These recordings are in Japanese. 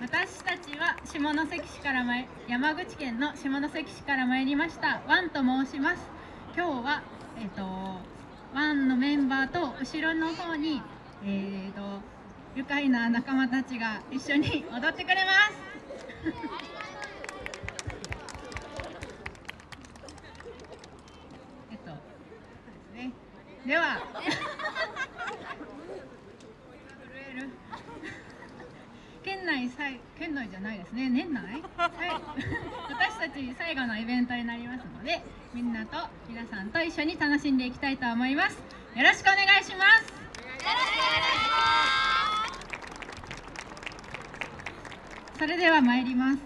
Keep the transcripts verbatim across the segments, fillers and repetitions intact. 私たちは下関市からまい山口県の下関市から参りましたワンと申します。今日は、えー、とワンのメンバーと後ろの方に、えー、と愉快な仲間たちが一緒に踊ってくれます。では震える県内最県内じゃないですね年内私たち最後のイベントになりますので、みんなと皆さんと一緒に楽しんでいきたいと思います。よろしくお願いします。それでは参ります。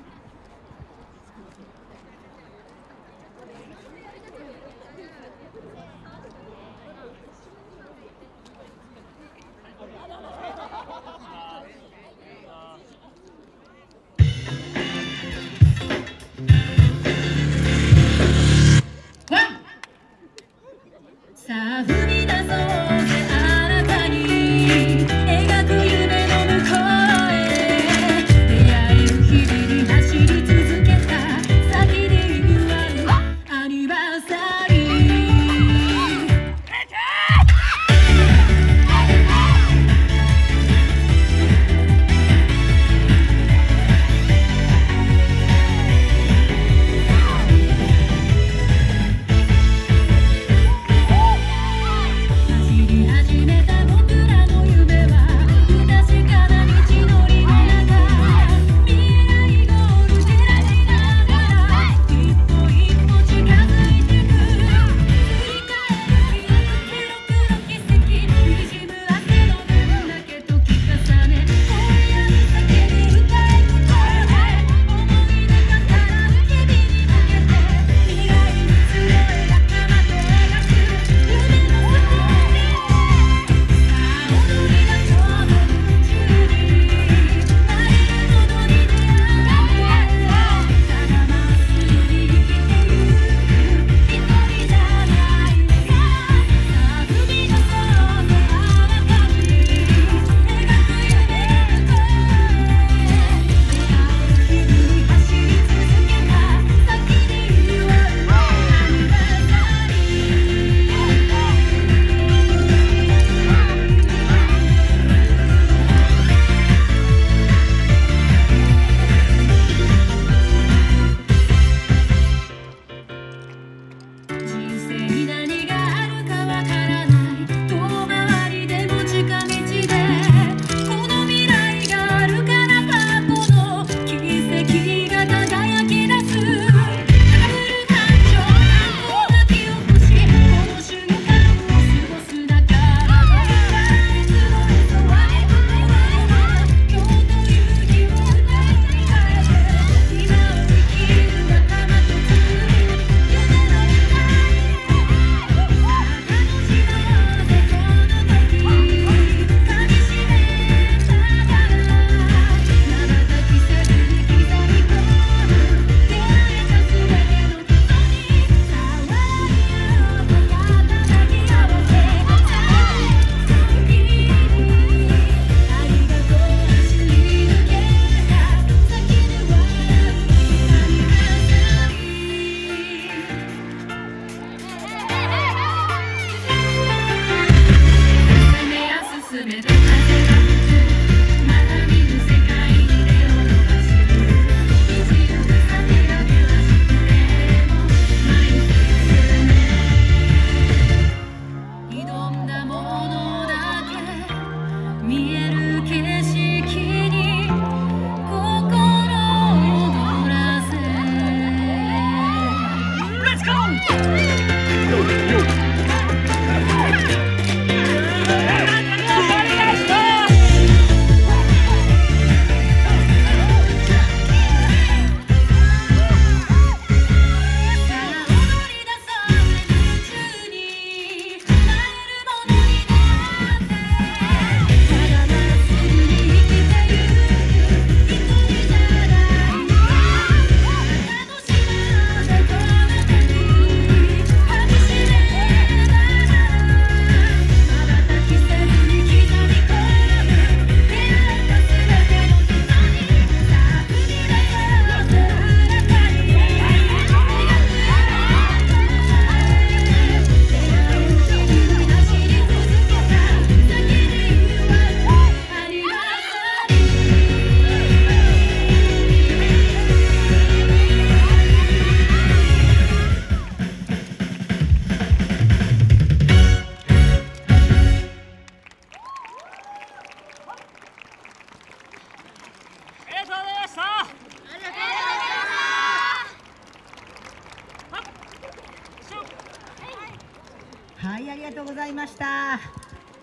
りがとうございました。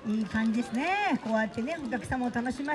いい感じですね。こうやってね、お客様を楽しませて。